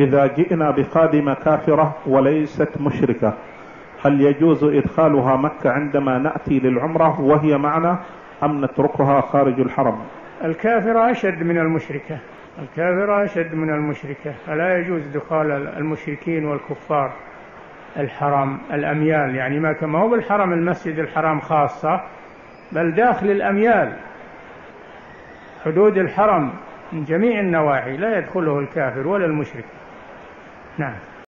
إذا جئنا بخادمة كافرة وليست مشركة هل يجوز إدخالها مكة عندما نأتي للعمرة وهي معنا أم نتركها خارج الحرم؟ الكافرة أشد من المشركة، الكافرة أشد من المشركة، فلا يجوز دخول المشركين والكفار الحرام الأميال، يعني ما كما هو بالحرم المسجد الحرام خاصة، بل داخل الأميال حدود الحرم من جميع النواحي لا يدخله الكافر ولا المشرك. نعم.